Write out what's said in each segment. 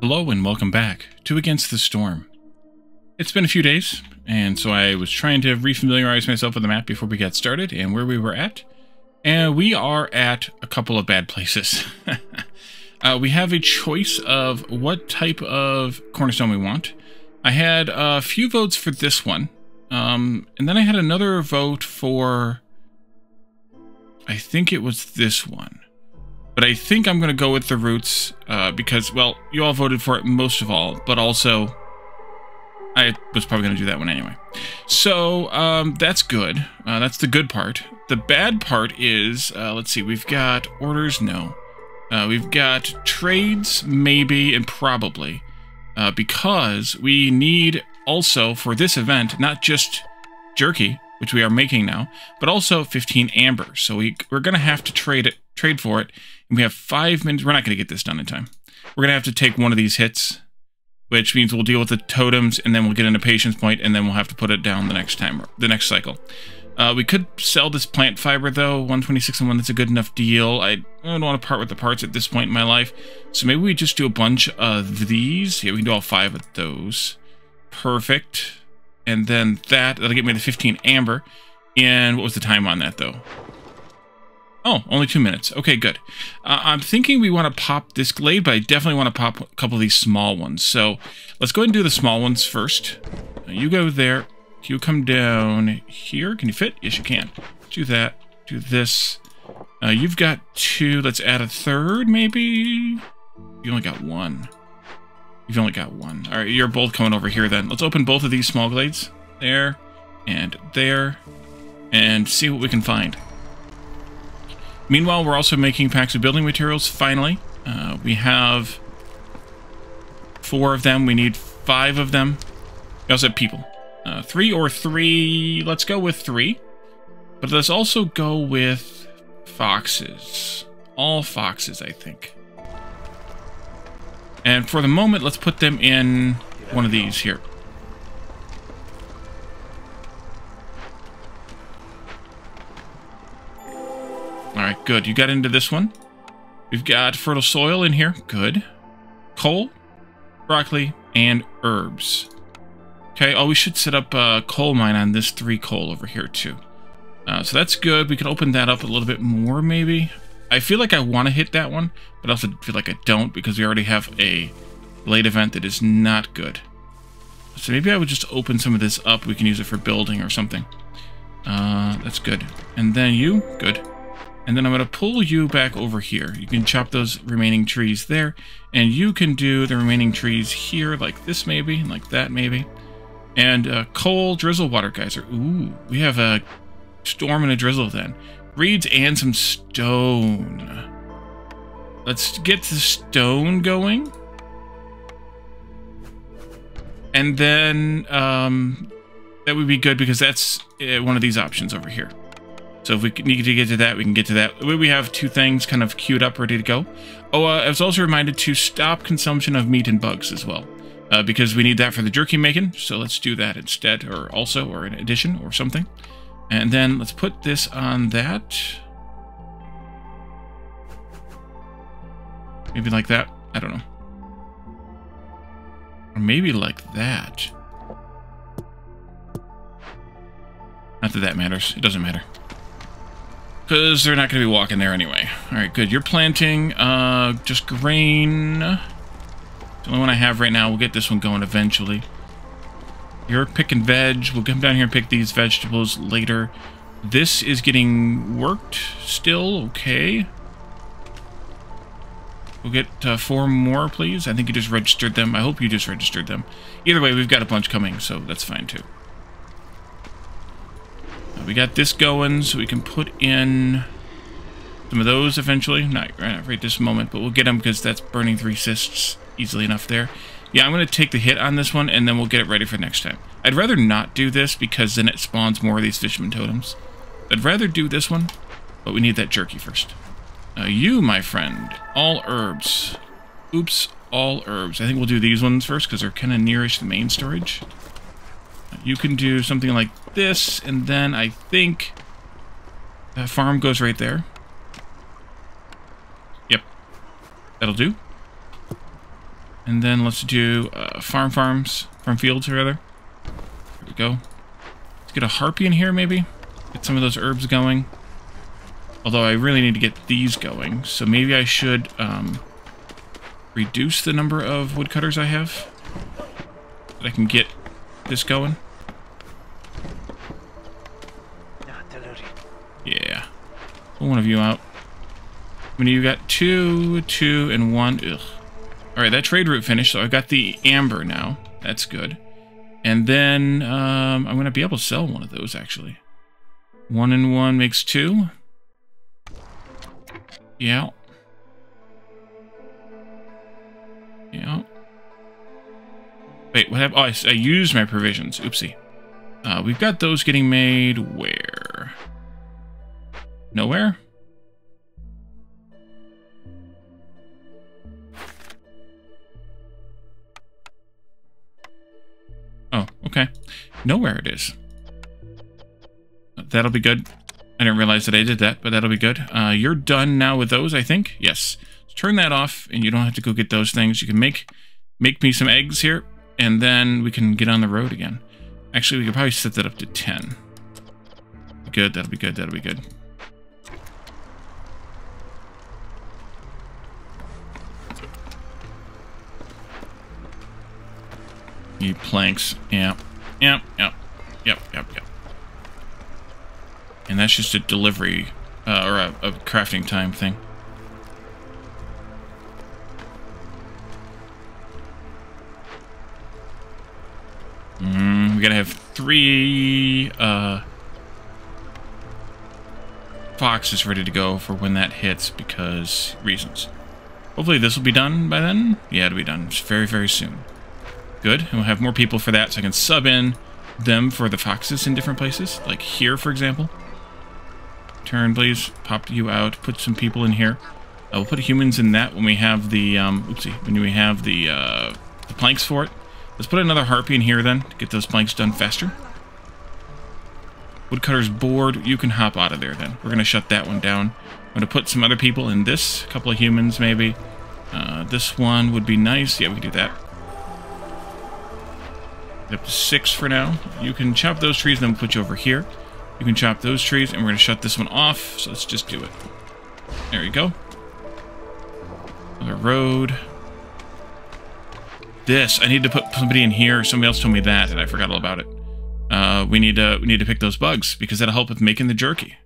Hello and welcome back to Against the Storm. It's been a few days, and so I was trying to refamiliarize myself with the map before we got started and where we were at. And we are at a couple of bad places. We have a choice of what type of cornerstone we want. I had a few votes for this one, and then I had another vote for... I think it was this one. But I think I'm going to go with the roots because, well, you all voted for it most of all, but also I was probably going to do that one anyway. So that's good. That's the good part. The bad part is, let's see, we've got orders, no. We've got trades, maybe, and probably, because we need also for this event, not just jerky, which we are making now, but also 15 amber. So we're going to have to trade for it. And we have 5 minutes. We're not going to get this done in time. We're going to have to take one of these hits, which means we'll deal with the totems, and then we'll get into patience point, and then we'll have to put it down the next time, the next cycle. We could sell this plant fiber, though. 126 and 1, that's a good enough deal. I don't want to part with the parts at this point in my life. So maybe we just do a bunch of these. Yeah, we can do all 5 of those. Perfect. And then that'll get me the 15 amber. And what was the time on that, though? Oh, only 2 minutes. Okay, good. I'm thinking we want to pop this glade, but I definitely want to pop a couple of these small ones. So let's go ahead and do the small ones first. Now you go there. You come down here. Can you fit? Yes, you can. Do that. Do this. You've got 2. Let's add a third, maybe? You only got 1. You've only got 1. All right, you're both coming over here then. Let's open both of these small glades. There. And see what we can find. Meanwhile, we're also making packs of building materials, finally. We have 4 of them. We need 5 of them. We also have people. 3 or 3. Let's go with 3. But let's also go with foxes. All foxes, I think. And for the moment, let's put them in one of these here. Alright, good. You got into this one. We've got fertile soil in here. Good. Coal, broccoli, and herbs. Okay, oh, we should set up a coal mine on this 3 coal over here, too. So that's good. We can open that up a little bit more, maybe. I feel like I want to hit that one, but I also feel like I don't, because we already have a late event that is not good. So maybe I would just open some of this up. We can use it for building or something. That's good. And then you, good. And then I'm going to pull you back over here. You can chop those remaining trees there. And you can do the remaining trees here, like this maybe, and like that maybe. And coal, drizzle, water geyser. Ooh, we have a storm and a drizzle then. Reeds and some stone. Let's get the stone going. And then that would be good, because that's one of these options over here. So if we need to get to that, we can get to that. We have 2 things kind of queued up, ready to go. Oh, I was also reminded to stop consumption of meat and bugs as well, because we need that for the jerky making. So let's do that instead, or also, or in addition, or something. And then let's put this on that. Maybe like that. I don't know. Or maybe like that. Not that that matters. It doesn't matter, because they're not going to be walking there anyway. All right, good. You're planting just grain. It's the only one I have right now. We'll get this one going eventually. You're picking veg. We'll come down here and pick these vegetables later. This is getting worked still. Okay. We'll get 4 more, please. I think you just registered them. I hope you just registered them. Either way, we've got a bunch coming, so that's fine, too. We got this going, so we can put in some of those eventually. Not right this moment, but we'll get them, because that's burning 3 cysts easily enough there. Yeah, I'm going to take the hit on this one, and then we'll get it ready for next time. I'd rather not do this, because then it spawns more of these fisherman totems. I'd rather do this one, but we need that jerky first. You, my friend, all herbs. Oops, all herbs. I think we'll do these ones first, because they're kind of nearish the main storage. You can do something like this, and then I think that farm goes right there. Yep. That'll do. And then let's do farm fields rather. There we go. Let's get a harpy in here maybe. Get some of those herbs going. Although I really need to get these going, so maybe I should reduce the number of woodcutters I have. That I can get this going. Yeah. Pull one of you out. I mean, you got two, and one. Ugh. Alright, that trade route finished, so I've got the amber now. That's good. And then I'm going to be able to sell one of those, actually. One and one makes two. Yeah. Yeah. Wait, what happened? Oh, I used my provisions. Oopsie. We've got those getting made where? Nowhere? Oh, okay. Nowhere it is. That'll be good. I didn't realize that I did that, but that'll be good. You're done now with those, I think. Yes. So turn that off, and you don't have to go get those things. You can make me some eggs here, and then we can get on the road again. Actually, we could probably set that up to 10. Good. That'll be good. That'll be good. Need planks. Yep. Yep. Yep. Yep. Yep. Yep. And that's just a delivery, or a crafting time thing. We gotta have three foxes ready to go for when that hits, because reasons. Hopefully this will be done by then. Yeah, it'll be done. It's very, very soon. Good, and we'll have more people for that, so I can sub in them for the foxes in different places, like here, for example. Turn, please. Pop you out. Put some people in here. We'll put humans in that when we have the the planks for it. Let's put another harpy in here then to get those planks done faster. Woodcutter's board. You can hop out of there then. We're gonna shut that one down. I'm gonna put some other people in this. A couple of humans maybe. This one would be nice. Yeah, we can do that. Up to 6 for now. You can chop those trees, then we'll put you over here. You can chop those trees, and we're going to shut this one off, so let's just do it. There we go. Another road. This, I need to put somebody in here. Somebody else told me that, and I forgot all about it. We need to pick those bugs, because that'll help with making the jerky.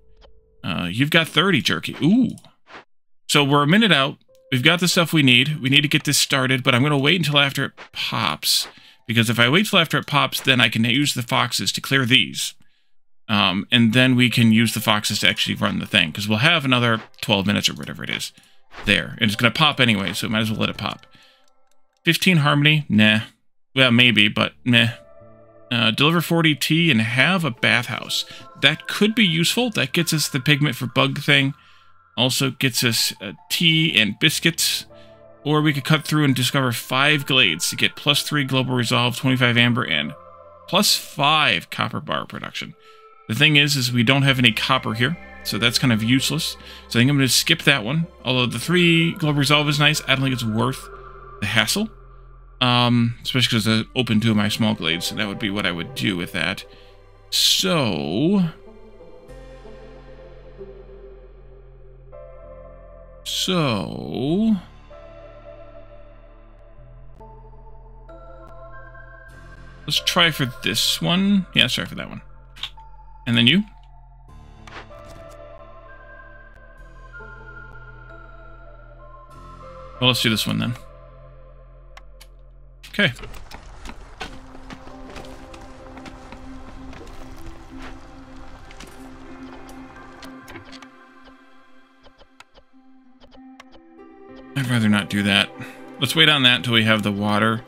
You've got 30 jerky. Ooh. So we're a minute out. We've got the stuff we need. We need to get this started, but I'm going to wait until after it pops, because if I wait till after it pops, then I can use the foxes to clear these. And then we can use the foxes to actually run the thing, because we'll have another 12 minutes or whatever it is there. And it's going to pop anyway, so might as well let it pop. 15 harmony? Nah. Well, maybe, but meh. Deliver 40 tea and have a bathhouse. That could be useful. That gets us the pigment for bug thing. Also gets us tea and biscuits. Or we could cut through and discover 5 glades to get plus 3 global resolve, 25 amber, and plus 5 copper bar production. The thing is we don't have any copper here, so that's kind of useless. So I think I'm going to skip that one. Although the 3 global resolve is nice, I don't think it's worth the hassle. Especially because I opened 2 of my small glades, so that would be what I would do with that. So... let's try for this one. Yeah, let's try for that one. And then you. Well, let's do this one then. Okay. I'd rather not do that. Let's wait on that until we have the water.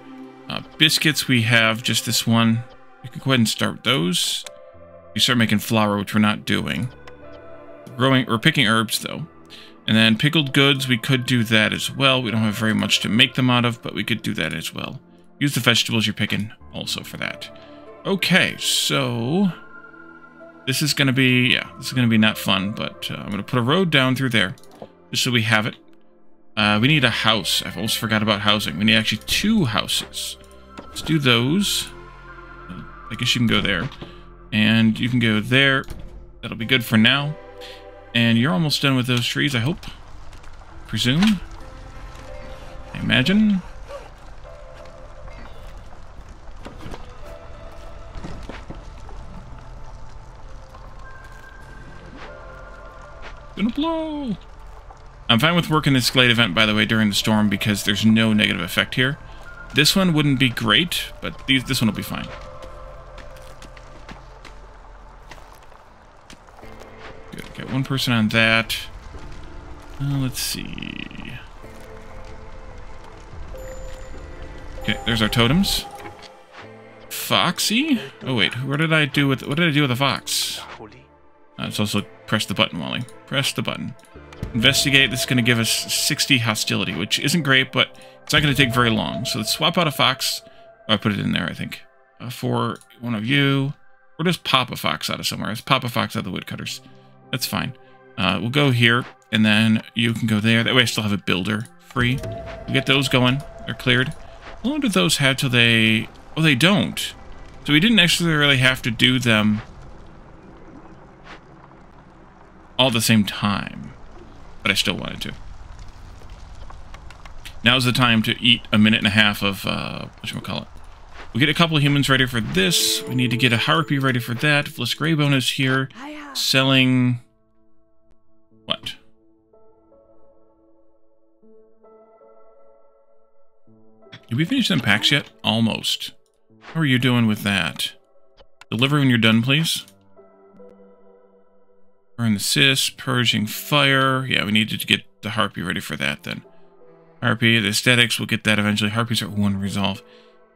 Biscuits, we have just this one. We can go ahead and start those. We start making flour, which we're not doing. We're picking herbs, though. And then pickled goods, we could do that as well. We don't have very much to make them out of, but we could do that as well. Use the vegetables you're picking also for that. Okay, so... this is going to be... yeah, this is going to be not fun, but I'm going to put a road down through there. Just so we have it. We need a house. I've almost forgot about housing. We need actually two houses. Let's do those. I guess you can go there. And you can go there. That'll be good for now. And you're almost done with those trees, I hope. Presume. I imagine. Gonna blow! I'm fine with working this Glade event, by the way, during the storm, because there's no negative effect here. This one wouldn't be great, but this one will be fine. Good, got one person on that. Let's see. Okay, there's our totems. Foxy? Oh wait, what did I do with the fox? It's also press the button, Wally. Press the button. Investigate. This is going to give us 60 hostility, which isn't great, but it's not going to take very long. So let's swap out a fox. Oh, I put it in there, I think. For one of you. Or just pop a fox out of somewhere. Let's pop a fox out of the woodcutters. That's fine. We'll go here, and then you can go there. That way I still have a builder free. We get those going. They're cleared. How long do those have till they... Oh, they don't. So we didn't actually really have to do them all at the same time, but I still wanted to. Now's the time to eat a minute and a half of whatchamacallit. We'll get a couple of humans ready for this. We need to get a harpy ready for that. Fliss Greybone is here selling what? Did we finish them packs yet? Almost. How are you doing with that? Deliver when you're done, please. Burn the Sis, Purging Fire. Yeah, we needed to get the Harpy ready for that then. Harpy, the aesthetics, we'll get that eventually. Harpies are one resolve.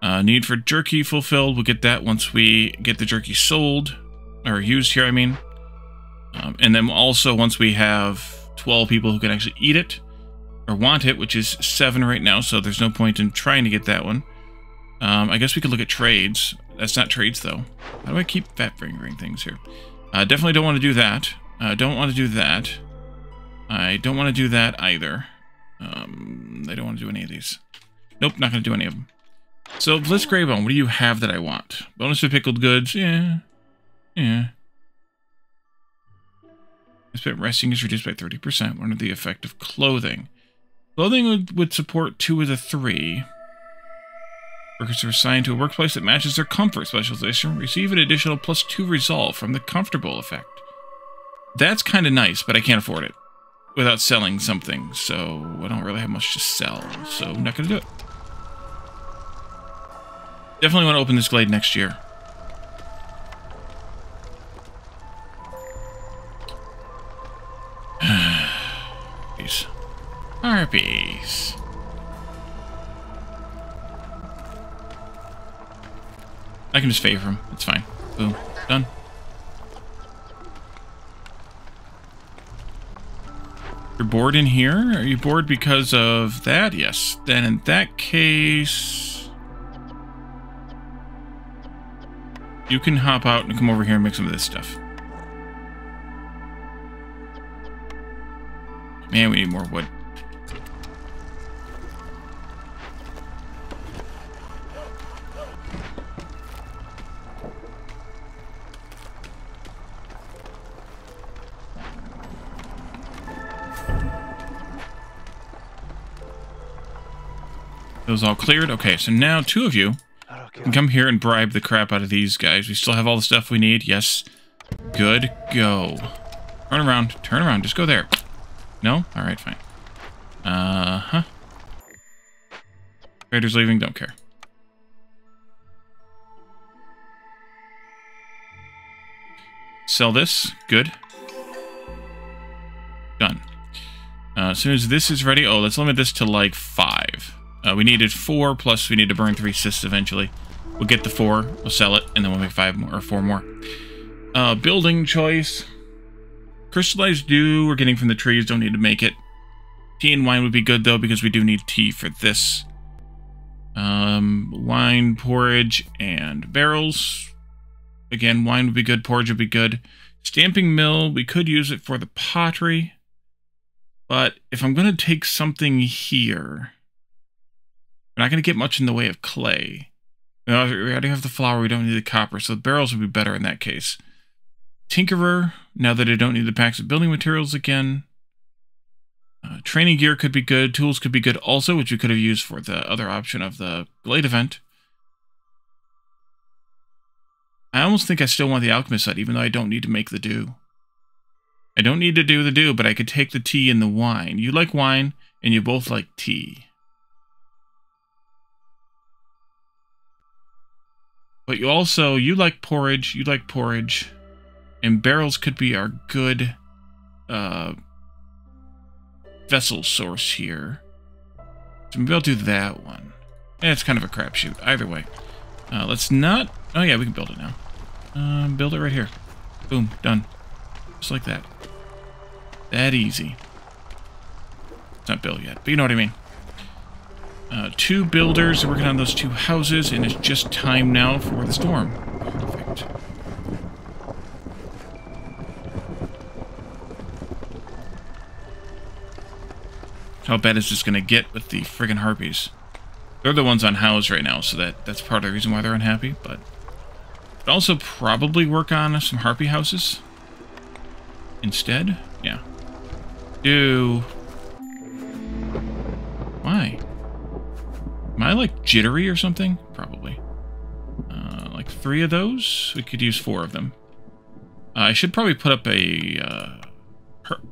Need for Jerky fulfilled. We'll get that once we get the Jerky sold. Or used here, I mean. And then also once we have 12 people who can actually eat it. Or want it, which is 7 right now, so there's no point in trying to get that one. I guess we could look at trades. That's not trades, though. How do I keep fat-fingering things here? Definitely don't want to do that. Don't want to do that. I don't want to do that either. I don't want to do any of these. Nope, not going to do any of them. So, Fliss Greybone, what do you have that I want? Bonus to pickled goods? Yeah. Yeah. I spent resting is reduced by 30%. Under the effect of clothing. Clothing would support 2 of the 3. Workers are assigned to a workplace that matches their comfort specialization receive an additional +2 resolve from the comfortable effect. That's kind of nice, but I can't afford it without selling something, so I don't really have much to sell, so I'm not going to do it. Definitely want to open this Glade next year. Harpies. Harpies. I can just favor him. It's fine. Boom. Done. You're bored in here? Are you bored because of that? Yes. Then in that case... you can hop out and come over here and make some of this stuff. Man, we need more wood. Those all cleared. Okay, so now 2 of you can come here and bribe the crap out of these guys. We still have all the stuff we need. Yes. Good. Go. Turn around. Turn around. Just go there. No? Alright, fine. Uh-huh. Raiders leaving. Don't care. Sell this. Good. Done. As soon as this is ready... Oh, let's limit this to, like, 5. We needed 4, plus we need to burn 3 cysts eventually. We'll get the 4, we'll sell it, and then we'll make 5 more, or 4 more. Building choice. Crystallized dew we're getting from the trees, don't need to make it. Tea and wine would be good, though, because we do need tea for this. Wine, porridge, and barrels. Again, wine would be good, porridge would be good. Stamping mill, we could use it for the pottery. But if I'm going to take something here, we're not going to get much in the way of clay. We already have the flour. We don't need the copper, so the barrels would be better in that case. Tinkerer, now that I don't need the packs of building materials again. Training gear could be good. Tools could be good also, which you could have used for the other option of the blade event. I almost think I still want the alchemist side, even though I don't need to make the dew. I don't need to do the dew, but I could take the tea and the wine. You like wine, and you both like tea. But you also, you like porridge, and barrels could be our good vessel source here. So maybe I'll do that one. Eh, it's kind of a crapshoot. Either way. Let's not... Oh yeah, we can build it now. Build it right here. Boom, done. Just like that. That easy. It's not built yet, but you know what I mean. 2 builders are working on those 2 houses, and it's just time now for the storm. Perfect. How bad is this going to get with the friggin' harpies? They're the ones on house right now, so that's part of the reason why they're unhappy, but... Could also probably work on some harpy houses. Instead? Yeah. Do... Why? Am I, like, jittery or something? Probably. Like 3 of those? We could use 4 of them. I should probably put up a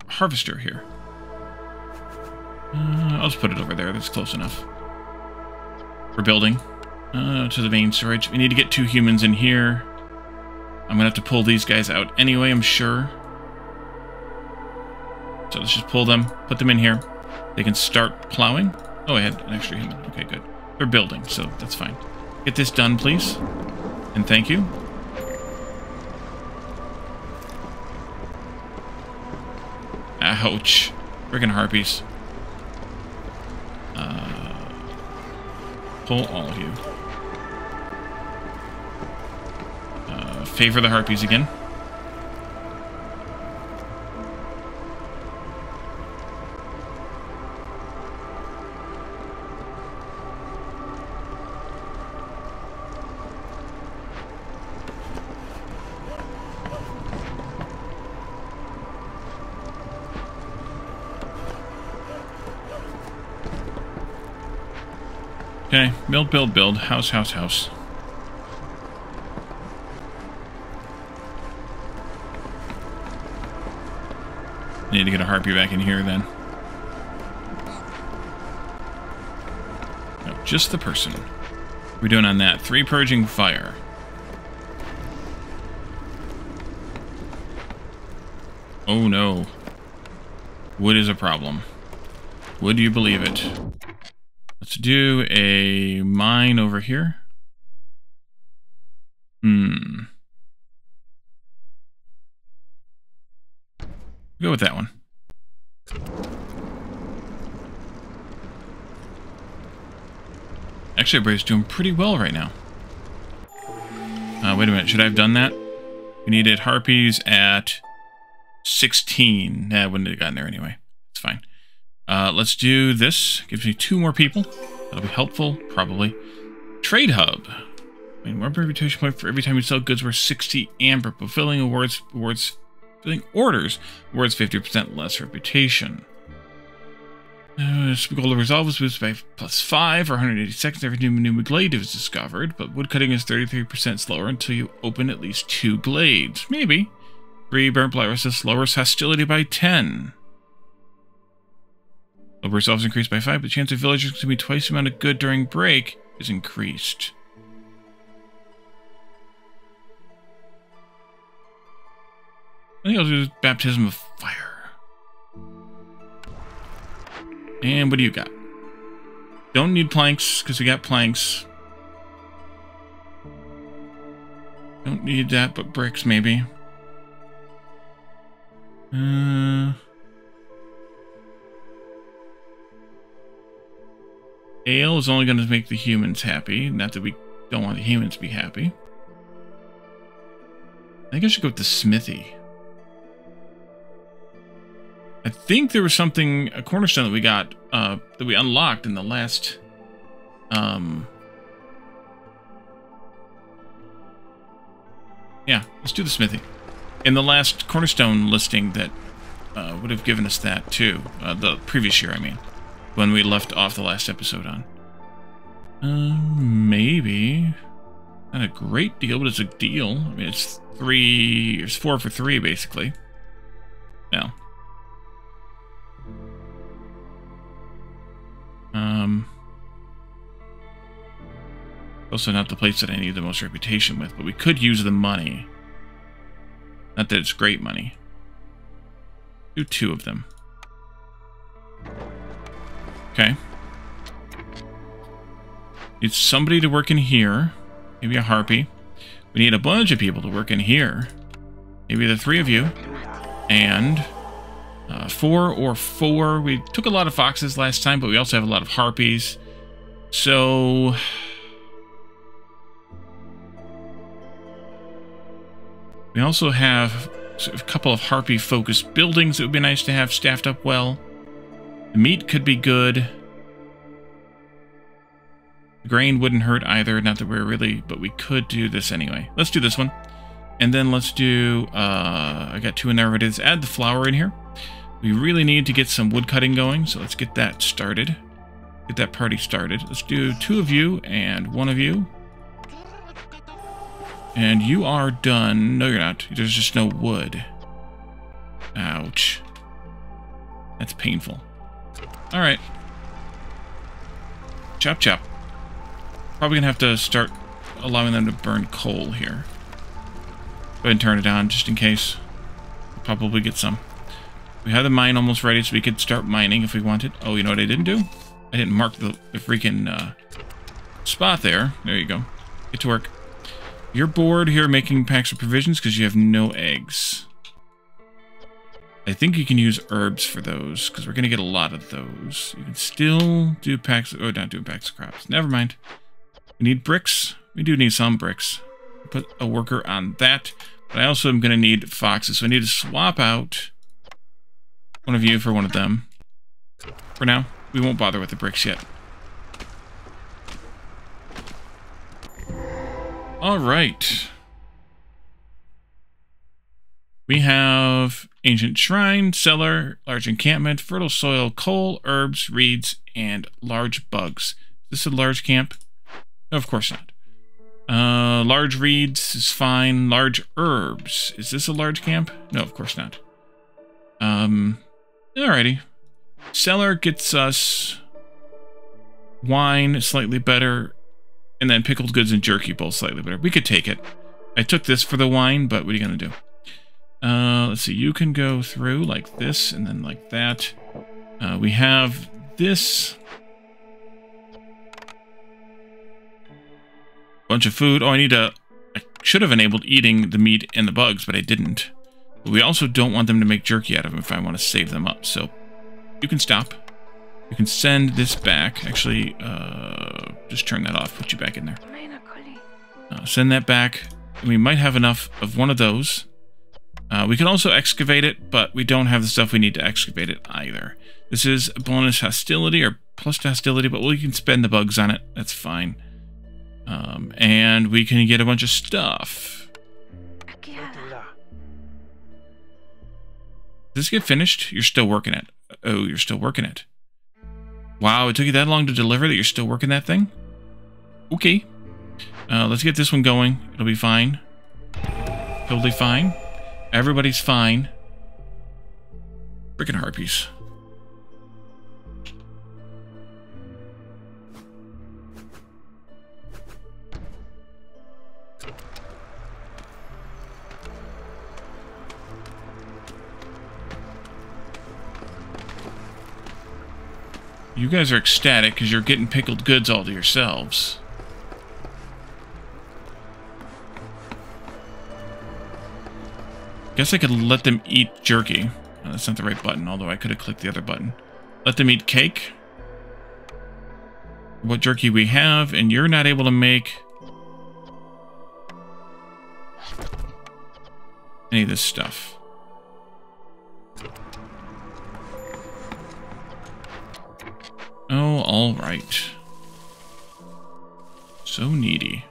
harvester here. I'll just put it over there. That's close enough. We're building to the main storage. We need to get 2 humans in here. I'm going to have to pull these guys out anyway, I'm sure. So let's just pull them, put them in here. They can start plowing. Oh, I had an extra human. Okay, good. They're building, so that's fine. Get this done, please. And thank you. Ouch. Friggin' harpies. Pull all of you. Favor the harpies again. Okay, build, build, build. House, house, house. Need to get a harpy back in here then. No, just the person. What are we doing on that? 3 purging fire. Oh no. Wood is a problem. Would you believe it? Let's do a mine over here. Go with that one. Actually, everybody's doing pretty well right now. Wait a minute. Should I have done that? We needed harpies at 16. Nah, I wouldn't have gotten there anyway. It's fine. Let's do this. Gives me 2 more people. That'll be helpful, probably. Trade hub. I mean, 1 reputation point for every time you sell goods worth 60 amber. Fulfilling orders worth 50% less reputation. Goal to resolve is boosted by +5 or 180 seconds. Every new glade is discovered, but woodcutting is 33% slower until you open at least 2 glades. Maybe. 3 burnt blight resist lowers hostility by 10. Over resolves increased by 5, but the chance of villagers consuming twice the amount of good during break is increased. I think I'll do baptism of fire. And what do you got? Don't need planks, because we got planks. Don't need that, but bricks maybe. Ale is only going to make the humans happy. Not that we don't want the humans to be happy. I think I should go with the smithy. I I think there was something, a cornerstone that we got, that we unlocked in the last, yeah, let's do the smithy. In the last cornerstone listing that would have given us that too. The previous year, I mean. When we left off the last episode on. Maybe. Not a great deal, but it's a deal. I mean, it's three, it's 4 for 3, basically. Now. Also not the place that I need the most reputation with, but we could use the money. Not that it's great money. Do 2 of them. Okay. Need somebody to work in here. Maybe a harpy. We need a bunch of people to work in here. Maybe the 3 of you. And 4 or 4. We took a lot of foxes last time, but we also have a lot of harpies. So... we also have a couple of harpy-focused buildings that would be nice to have staffed up well. The meat could be good. The grain wouldn't hurt either. Not that we're really... but we could do this anyway. Let's do this one. And then let's do... I got 2 in there. It is add the flour in here. We really need to get some woodcutting going, so let's get that started. Get that party started. Let's do 2 of you and 1 of you. And you are done. No, you're not. There's just no wood. Ouch. That's painful. Alright. Chop, chop. Probably gonna have to start allowing them to burn coal here. Go ahead and turn it on, just in case. We'll probably get some. We have the mine almost ready, so we could start mining if we wanted. Oh, you know what I didn't do? I didn't mark the freaking spot there. There you go. Get to work. You're bored here making packs of provisions because you have no eggs. I think you can use herbs for those because we're going to get a lot of those. You can still do packs... oh, not doing packs of crops. Never mind. We need bricks. We do need some bricks. Put a worker on that. But I also am going to need foxes. So I need to swap out one of you for one of them. For now, we won't bother with the bricks yet. All right. We have ancient shrine, cellar, large encampment, fertile soil, coal, herbs, reeds, and large bugs. Is this a large camp? No, of course not. Large reeds is fine. Large herbs. Is this a large camp? No, of course not. Alrighty. Cellar gets us wine, slightly better. And then pickled goods and jerky bowl, slightly better. We could take it. I took this for the wine, but what are you going to do? Let's see. You can go through like this and then like that. We have this. Bunch of food. Oh, I need to... I should have enabled eating the meat and the bugs, but I didn't. But we also don't want them to make jerky out of them if I want to save them up. So you can stop. You can send this back. Actually, just turn that off. Put you back in there. Send that back. We might have enough of one of those. We can also excavate it, but we don't have the stuff we need to excavate it either. This is bonus hostility or plus hostility, but we can spend the bugs on it. That's fine. And we can get a bunch of stuff. Does this get finished? You're still working it. Oh, you're still working it. Wow, it took you that long to deliver that you're still working that thing? Okay. Let's get this one going. It'll be fine. Totally fine. Everybody's fine. Freaking harpies. You guys are ecstatic because you're getting pickled goods all to yourselves. Guess I could let them eat jerky. Oh, that's not the right button, although I could have clicked the other button. Let them eat cake. What jerky we have, and you're not able to make any of this stuff. Oh, all right. So needy.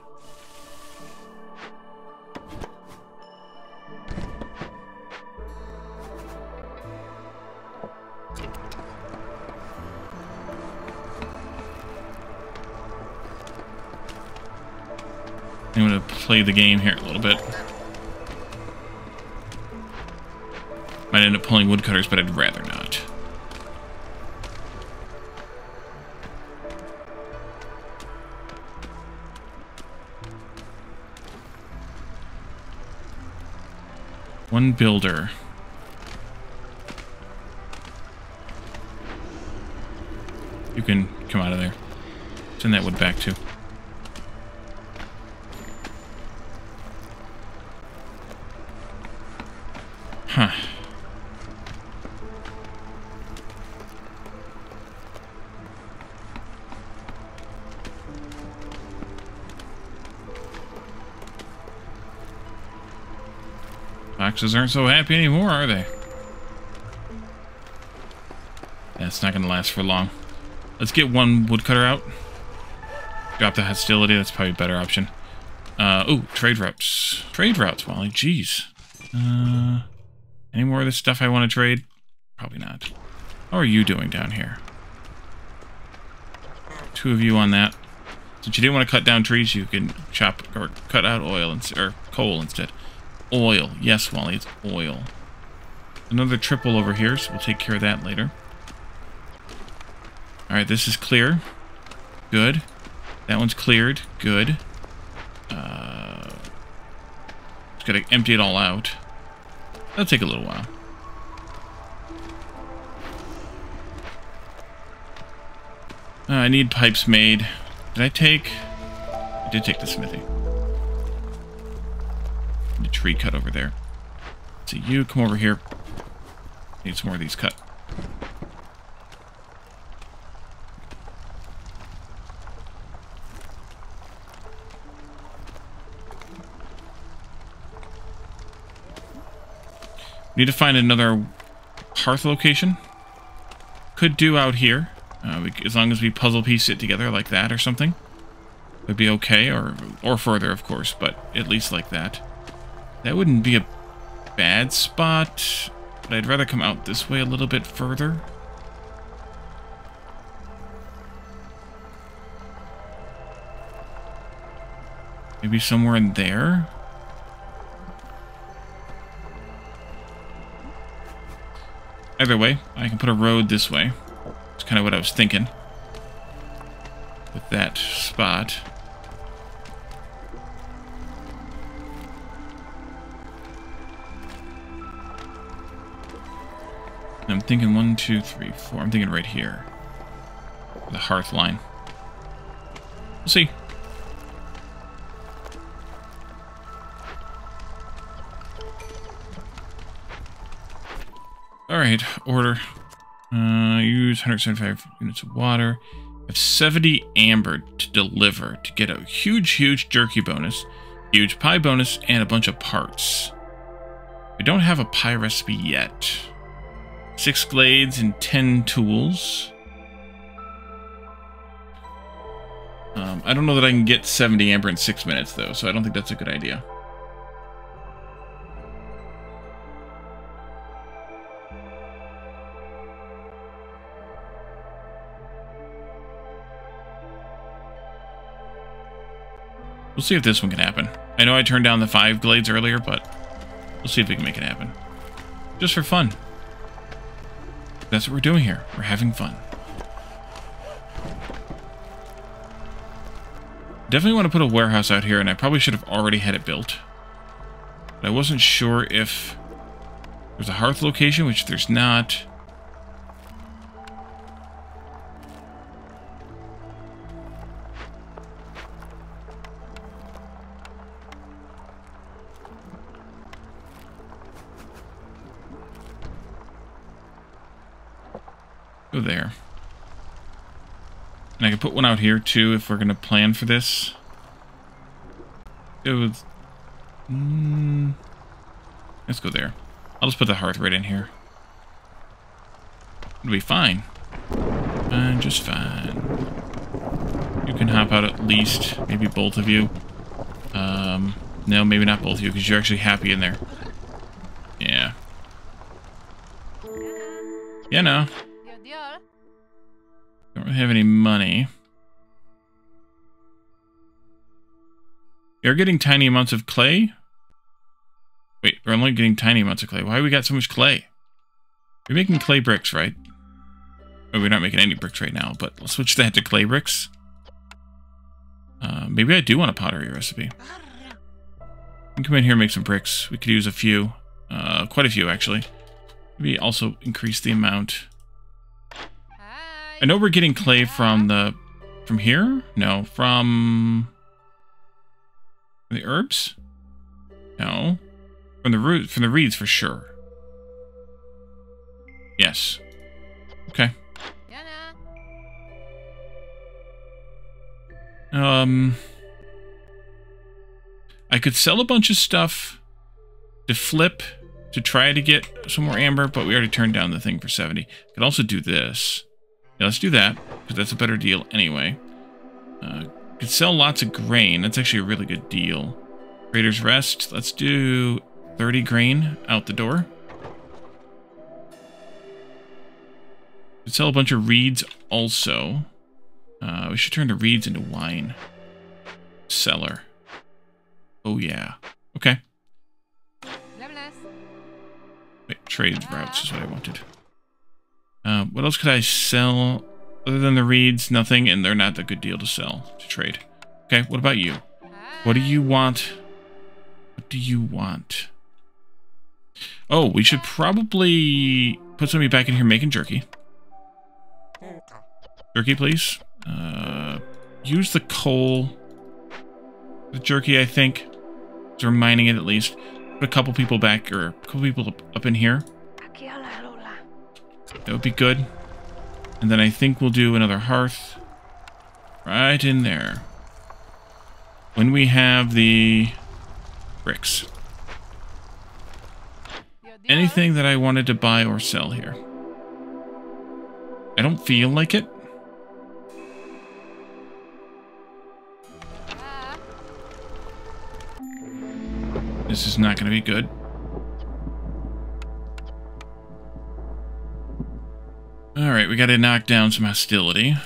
I'm gonna play the game here a little bit. Might end up pulling woodcutters, but I'd rather not. One builder. You can come out of there. Send that wood back too. Huh. Foxes aren't so happy anymore, are they? That's not gonna last for long. Let's get one woodcutter out. Drop the hostility, that's probably a better option. Oh, trade routes. Trade routes, Wally, jeez. Any more of this stuff I want to trade? Probably not. How are you doing down here? Two of you on that. Since you didn't want to cut down trees, you can chop or cut out oil or coal instead. Oil. Yes, Wally, it's oil. Another triple over here, so we'll take care of that later. Alright, this is clear. Good. That one's cleared. Good. Just gotta empty it all out. That'll take a little while. I need pipes made. Did I take... I did take the smithy. The tree cut over there. So you come over here. Need some more of these cut. Need to find another hearth location. Could do out here. As long as we puzzle piece it together like that or something. It'd be okay, or further, of course, but at least like that. That wouldn't be a bad spot, but I'd rather come out this way a little bit further. Maybe somewhere in there. Either way, I can put a road this way. That's kind of what I was thinking. With that spot. And I'm thinking 1, 2, 3, 4. I'm thinking right here. The hearth line. We'll see. Alright, order. Use 175 units of water. I have 70 amber to deliver to get a huge jerky bonus, huge pie bonus, and a bunch of parts. We don't have a pie recipe yet. 6 glades and 10 tools. I don't know that I can get 70 amber in 6 minutes, though, so I don't think that's a good idea. We'll see if this one can happen. I know I turned down the 5 glades earlier, but we'll see if we can make it happen. Just for fun. That's what we're doing here. We're having fun. Definitely want to put a warehouse out here, and I probably should have already had it built. But I wasn't sure if there's a hearth location, which there's not. There. And I can put one out here too if we're going to plan for this. It was... let's go there. I'll just put the hearth right in here. It'll be fine. And just fine. You can hop out at least. Maybe both of you. No, maybe not both of you, because you're actually happy in there. Yeah. Yeah, no. Don't really have any money. You're getting tiny amounts of clay? Wait, we're only getting tiny amounts of clay. Why have we got so much clay? We're making clay bricks, right? Oh, we're not making any bricks right now, but let's switch that to clay bricks. Maybe I do want a pottery recipe. We can come in here and make some bricks. We could use a few. Quite a few, actually. Maybe also increase the amount. I know we're getting clay from the... From here? No, from... The herbs? No. From the roots, from the reeds, for sure. Yes. Okay. I could sell a bunch of stuff to flip to try to get some more amber, but we already turned down the thing for 70. Could also do this. Yeah, let's do that, because that's a better deal anyway. Could sell lots of grain. That's actually a really good deal. Trader's Rest. Let's do 30 grain out the door. Could sell a bunch of reeds also. We should turn the reeds into wine. Cellar. Oh, yeah. Okay. Wait, trade routes is what I wanted. What else could I sell? Other than the reeds, nothing, and they're not a good deal to sell, to trade. Okay, what about you? What do you want? What do you want? Oh, we should probably put somebody back in here making jerky. Jerky, please. Use the coal. The jerky, I think. So we're mining it at least. Put a couple people back, or a couple people up in here. That would be good. And then I think we'll do another hearth right in there. When we have the bricks. Anything that I wanted to buy or sell here. I don't feel like it. This is not going to be good. Alright, we gotta knock down some hostility.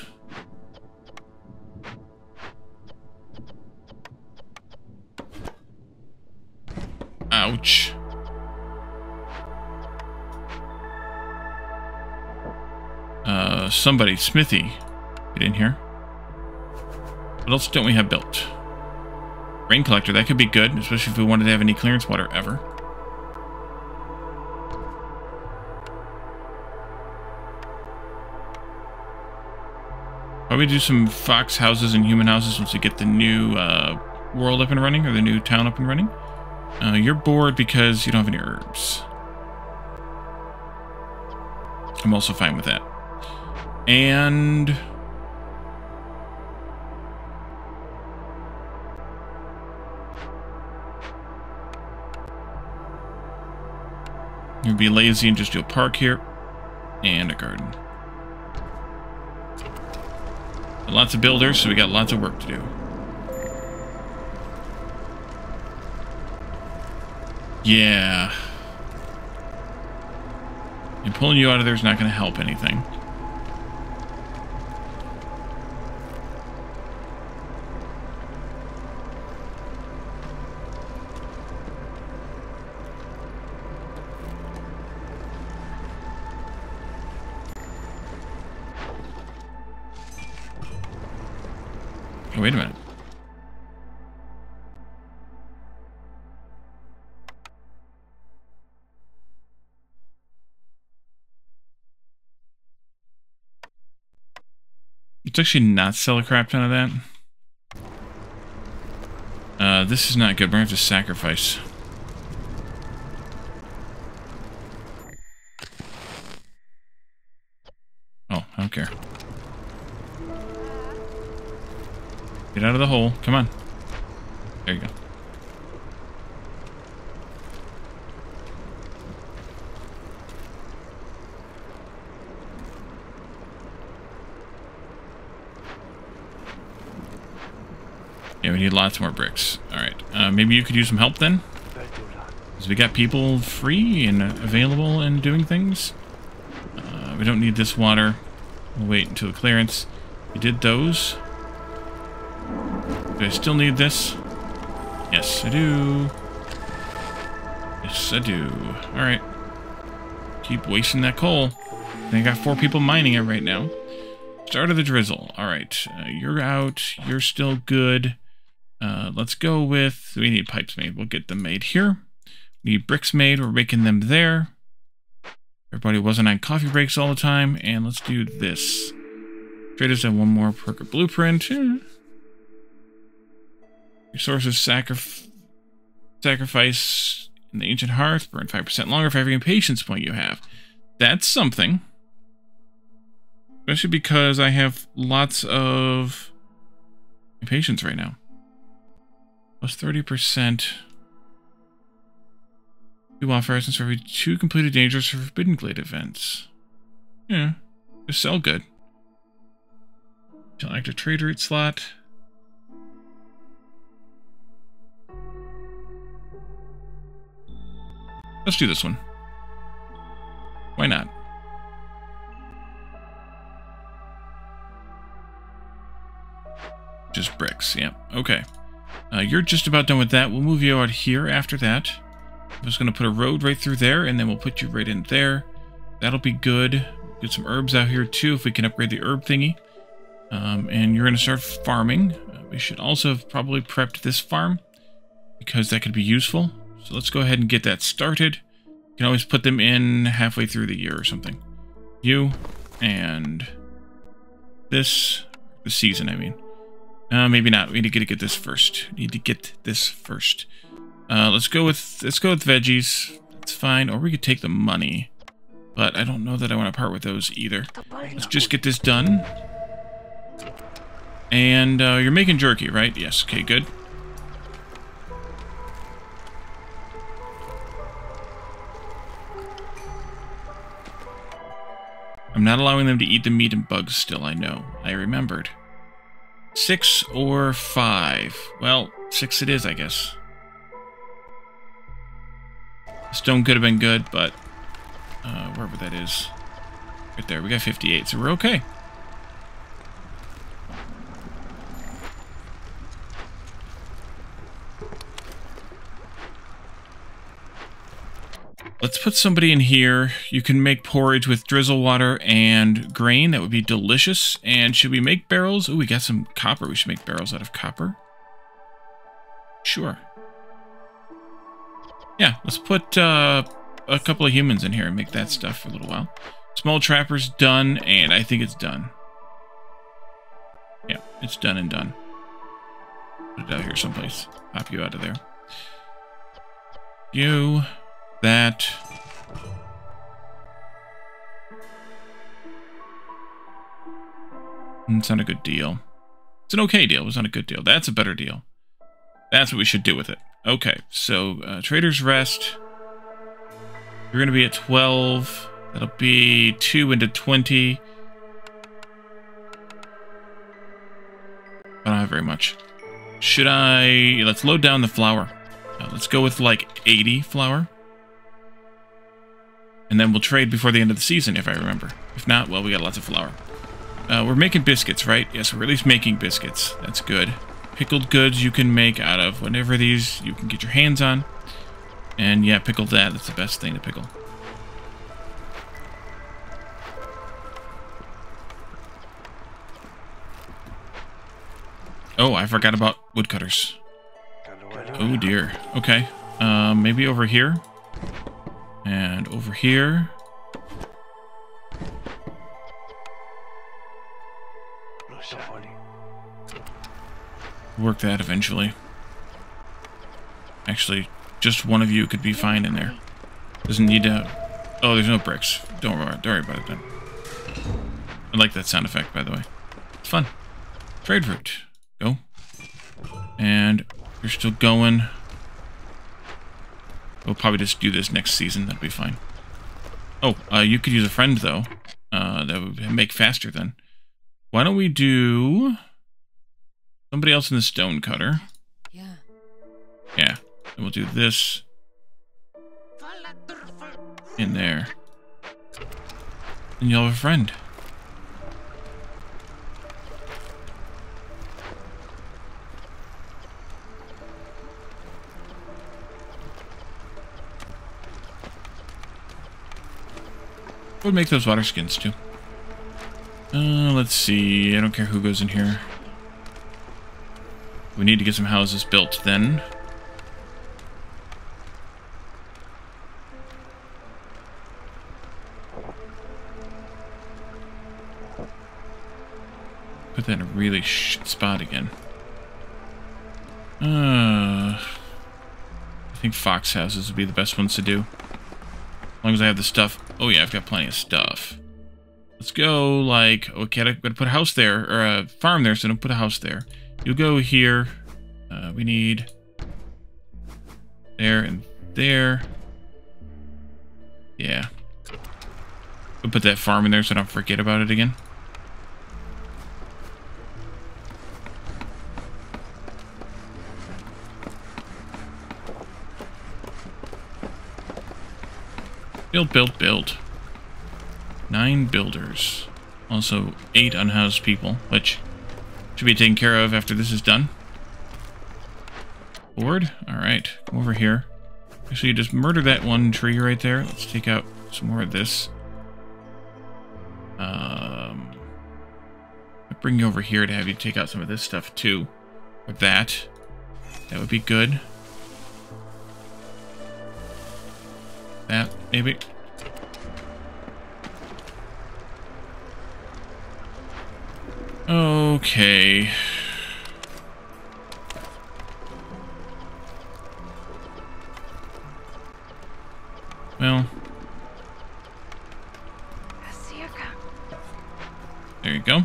Ouch. Somebody, Smithy, get in here. What else don't we have built? Rain collector, that could be good, especially if we wanted to have any clearance water ever. Probably do some fox houses and human houses once we get the new world up and running, or the new town up and running. You're bored because you don't have any herbs. I'm also fine with that. And... you'll be lazy and just do a park here. And a garden. Lots of builders, so we got lots of work to do. Yeah. And pulling you out of there is not going to help anything. Wait a minute. Let's actually not sell a crap ton of that. This is not good. We're going to have to sacrifice. Oh, I don't care. Get out of the hole. Come on. There you go. Yeah, we need lots more bricks. Alright, maybe you could use some help then? Because we got people free and available and doing things. We don't need this water. We'll wait until the clearance. We did those. Do I still need this? Yes, I do. Yes, I do. Alright. Keep wasting that coal. I think I got 4 people mining it right now. Start of the drizzle. Alright, you're out. You're still good. Let's go with... We need pipes made. We'll get them made here. We need bricks made. We're making them there. Everybody wasn't on coffee breaks all the time. And let's do this. Traders have one more perk or blueprint. Yeah. Resources sacrifice in the ancient hearth. Burn 5% longer for every impatience point you have. That's something. Especially because I have lots of impatience right now. Plus 30%. 2 wildfire essence for every 2 completed dangerous for forbidden glade events. Yeah, just sell good. Until active trade route slot. Let's do this one. Why not? Just bricks, yeah. Okay. You're just about done with that. We'll move you out here after that. I'm just going to put a road right through there, and then we'll put you right in there. That'll be good. Get some herbs out here, too, if we can upgrade the herb thingy. And you're going to start farming. We should also have probably prepped this farm, because that could be useful. So let's go ahead and get that started. You can always put them in halfway through the year or something. You, and this, the season, I mean. Maybe not. We need to get this first. Let's go with veggies. That's fine. Or we could take the money, but I don't know that I want to part with those either. Let's just get this done. And you're making jerky, right? Yes. Okay. Good. I'm not allowing them to eat the meat and bugs. Still, I know. I remembered. 6 or 5. Well, 6 it is, I guess. Stone could have been good, but wherever that is. Right there, we got 58, so we're okay. Let's put somebody in here. You can make porridge with drizzle water and grain. That would be delicious. And should we make barrels? Oh, we got some copper. We should make barrels out of copper. Sure. Yeah, let's put a couple of humans in here and make that stuff for a little while. Small trapper's done, and I think it's done. Yeah, it's done and done. Put it out here someplace. Pop you out of there. You... that. It's not a good deal. It's an okay deal. It's not a good deal. That's a better deal. That's what we should do with it. Okay, so Trader's Rest. You're going to be at 12. That'll be 2 into 20. I don't have very much. Should I... Let's load down the flour. Let's go with like 80 flour. And then we'll trade before the end of the season, if I remember. If not, well, we got lots of flour. We're making biscuits, right? Yes, we're at least making biscuits. That's good. Pickled goods you can make out of whatever these you can get your hands on. And yeah, pickle that. That's the best thing to pickle. Oh, I forgot about woodcutters. Oh, dear. Okay. Maybe over here. And over here. Work that eventually. Actually, just one of you could be fine in there. Doesn't need to... Oh, there's no bricks. Don't worry about it then. I like that sound effect, by the way. It's fun. Trade route. Go. And you're still going... We'll probably just do this next season. That'll be fine. Oh, you could use a friend, though. That would make faster, then. Why don't we do... Somebody else in the stone cutter. Yeah. Yeah. And we'll do this in there. And you'll have a friend. Would make those water skins too. Let's see. I don't care who goes in here. We need to get some houses built then. Put that in a really shit spot again. I think fox houses would be the best ones to do. As long as I have the stuff. Oh yeah, I've got plenty of stuff. Let's go like, okay, I'm gonna put a house there, or a farm there, so don't put a house there. You'll go here. We need there and there. Yeah. We'll put that farm in there so I don't forget about it again. Build. 9 builders. Also 8 unhoused people, which should be taken care of after this is done. Board? Alright. Come over here. Actually, just murder that one tree right there. Let's take out some more of this. I'll bring you over here to have you take out some of this stuff too. Or that. That would be good. That, maybe. Okay. Well. There you go.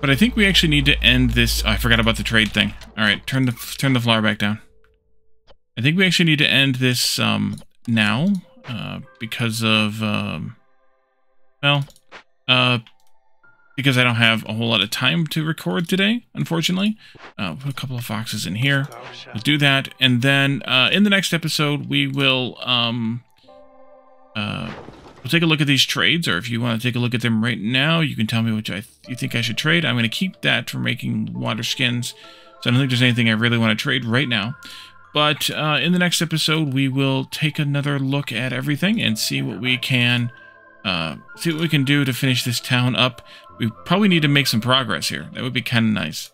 But I think we actually need to end this. Oh, I forgot about the trade thing. All right, turn the flower back down. I think we actually need to end this now because of because I don't have a whole lot of time to record today, unfortunately. Put a couple of foxes in here. We'll do that, and then in the next episode we will we'll take a look at these trades, or if you want to take a look at them right now, you can tell me which you think I should trade. I'm going to keep that for making water skins, so I don't think there's anything I really want to trade right now. But in the next episode, we will take another look at everything and see what we can do to finish this town up. We probably need to make some progress here. That would be kind of nice.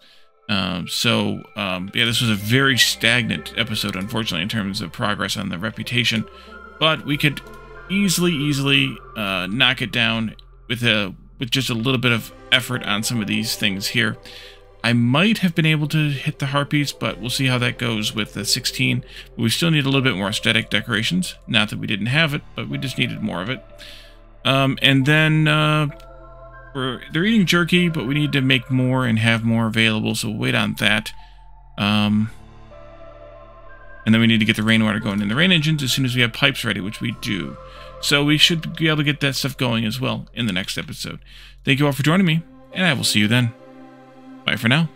Yeah, this was a very stagnant episode, unfortunately, in terms of progress on the reputation, but we could easily knock it down with just a little bit of effort on some of these things here. I might have been able to hit the harpies, but we'll see how that goes with the 16. But we still need a little bit more aesthetic decorations. Not that we didn't have it, but we just needed more of it. And then they're eating jerky, but we need to make more and have more available, so we'll wait on that. And then we need to get the rainwater going in the rain engines as soon as we have pipes ready, which we do. So we should be able to get that stuff going as well in the next episode. Thank you all for joining me, and I will see you then. Bye for now.